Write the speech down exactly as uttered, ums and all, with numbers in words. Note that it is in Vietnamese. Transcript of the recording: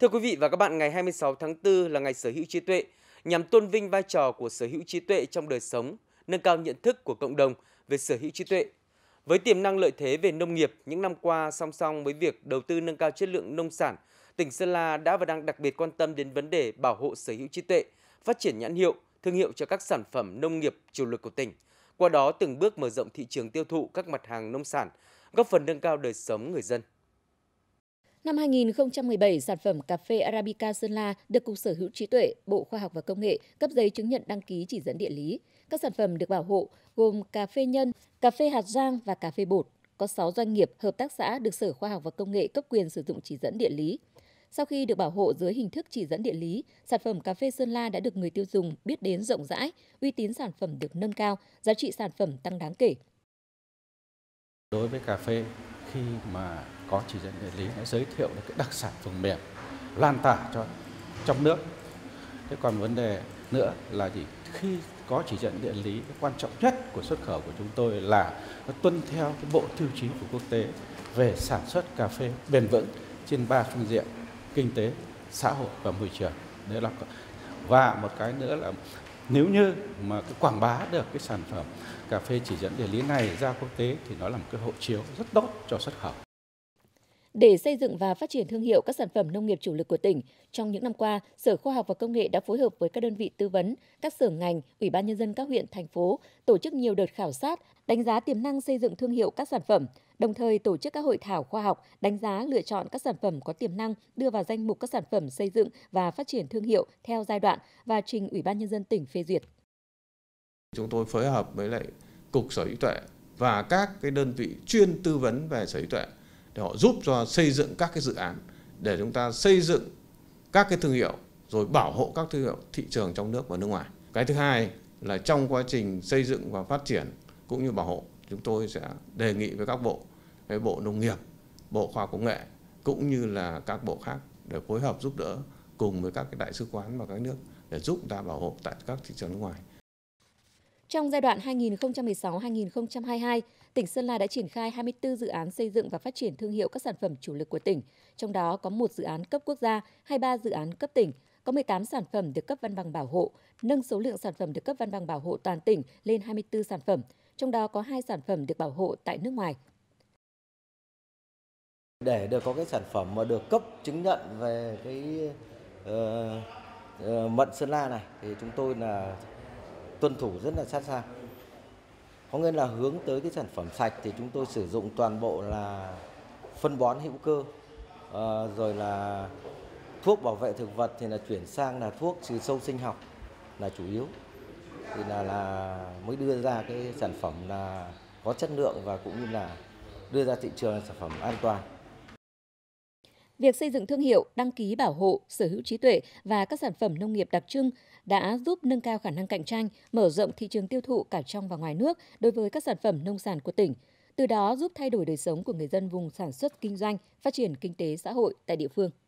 Thưa quý vị và các bạn, ngày hai mươi sáu tháng tư là ngày sở hữu trí tuệ, nhằm tôn vinh vai trò của sở hữu trí tuệ trong đời sống, nâng cao nhận thức của cộng đồng về sở hữu trí tuệ. Với tiềm năng lợi thế về nông nghiệp, những năm qua song song với việc đầu tư nâng cao chất lượng nông sản, tỉnh Sơn La đã và đang đặc biệt quan tâm đến vấn đề bảo hộ sở hữu trí tuệ, phát triển nhãn hiệu, thương hiệu cho các sản phẩm nông nghiệp chủ lực của tỉnh. Qua đó từng bước mở rộng thị trường tiêu thụ các mặt hàng nông sản, góp phần nâng cao đời sống người dân. Năm hai nghìn không trăm mười bảy, sản phẩm cà phê Arabica Sơn La được Cục Sở hữu trí tuệ, Bộ Khoa học và Công nghệ cấp giấy chứng nhận đăng ký chỉ dẫn địa lý. Các sản phẩm được bảo hộ gồm cà phê nhân, cà phê hạt rang và cà phê bột. Có sáu doanh nghiệp, hợp tác xã được Sở Khoa học và Công nghệ cấp quyền sử dụng chỉ dẫn địa lý. Sau khi được bảo hộ dưới hình thức chỉ dẫn địa lý, sản phẩm cà phê Sơn La đã được người tiêu dùng biết đến rộng rãi, uy tín sản phẩm được nâng cao, giá trị sản phẩm tăng đáng kể. Đối với cà phê, khi mà có chỉ dẫn địa lý, nó giới thiệu được cái đặc sản vùng miền, lan tỏa cho trong nước. Thế còn vấn đề nữa là gì? Khi có chỉ dẫn địa lý, cái quan trọng nhất của xuất khẩu của chúng tôi là nó tuân theo cái bộ tiêu chí của quốc tế về sản xuất cà phê bền vững trên ba phương diện: kinh tế, xã hội và môi trường. Đấy là, và một cái nữa là nếu như mà cái quảng bá được cái sản phẩm cà phê chỉ dẫn địa lý này ra quốc tế thì nó là một cái hộ chiếu rất tốt cho xuất khẩu. Để xây dựng và phát triển thương hiệu các sản phẩm nông nghiệp chủ lực của tỉnh, trong những năm qua, Sở Khoa học và Công nghệ đã phối hợp với các đơn vị tư vấn, các sở ngành, Ủy ban Nhân dân các huyện, thành phố, tổ chức nhiều đợt khảo sát, đánh giá tiềm năng xây dựng thương hiệu các sản phẩm, đồng thời tổ chức các hội thảo khoa học, đánh giá lựa chọn các sản phẩm có tiềm năng, đưa vào danh mục các sản phẩm xây dựng và phát triển thương hiệu theo giai đoạn và trình Ủy ban Nhân dân tỉnh phê duyệt. Chúng tôi phối hợp với lại Cục Sở hữu tuệ và các cái đơn vị chuyên tư vấn về sở hữu tuệ, họ giúp cho xây dựng các cái dự án để chúng ta xây dựng các cái thương hiệu rồi bảo hộ các thương hiệu thị trường trong nước và nước ngoài. Cái thứ hai là trong quá trình xây dựng và phát triển cũng như bảo hộ, chúng tôi sẽ đề nghị với các bộ, với Bộ Nông nghiệp, Bộ Khoa học Công nghệ cũng như là các bộ khác để phối hợp giúp đỡ cùng với các cái đại sứ quán và các nước để giúp chúng ta bảo hộ tại các thị trường nước ngoài. Trong giai đoạn hai nghìn không trăm mười sáu đến hai nghìn không trăm hai mươi hai, tỉnh Sơn La đã triển khai hai mươi tư dự án xây dựng và phát triển thương hiệu các sản phẩm chủ lực của tỉnh, trong đó có một dự án cấp quốc gia, hai mươi ba dự án cấp tỉnh, có mười tám sản phẩm được cấp văn bằng bảo hộ, nâng số lượng sản phẩm được cấp văn bằng bảo hộ toàn tỉnh lên hai mươi tư sản phẩm, trong đó có hai sản phẩm được bảo hộ tại nước ngoài. Để được có cái sản phẩm mà được cấp chứng nhận về cái uh, uh, mận Sơn La này thì chúng tôi là tuân thủ rất là sát sao. Có nghĩa là hướng tới cái sản phẩm sạch thì chúng tôi sử dụng toàn bộ là phân bón hữu cơ, à, rồi là thuốc bảo vệ thực vật thì là chuyển sang là thuốc trừ sâu sinh học là chủ yếu. Thì là là mới đưa ra cái sản phẩm là có chất lượng và cũng như là đưa ra thị trường là sản phẩm an toàn. Việc xây dựng thương hiệu, đăng ký bảo hộ, sở hữu trí tuệ và các sản phẩm nông nghiệp đặc trưng đã giúp nâng cao khả năng cạnh tranh, mở rộng thị trường tiêu thụ cả trong và ngoài nước đối với các sản phẩm nông sản của tỉnh, từ đó giúp thay đổi đời sống của người dân vùng sản xuất kinh doanh, phát triển kinh tế xã hội tại địa phương.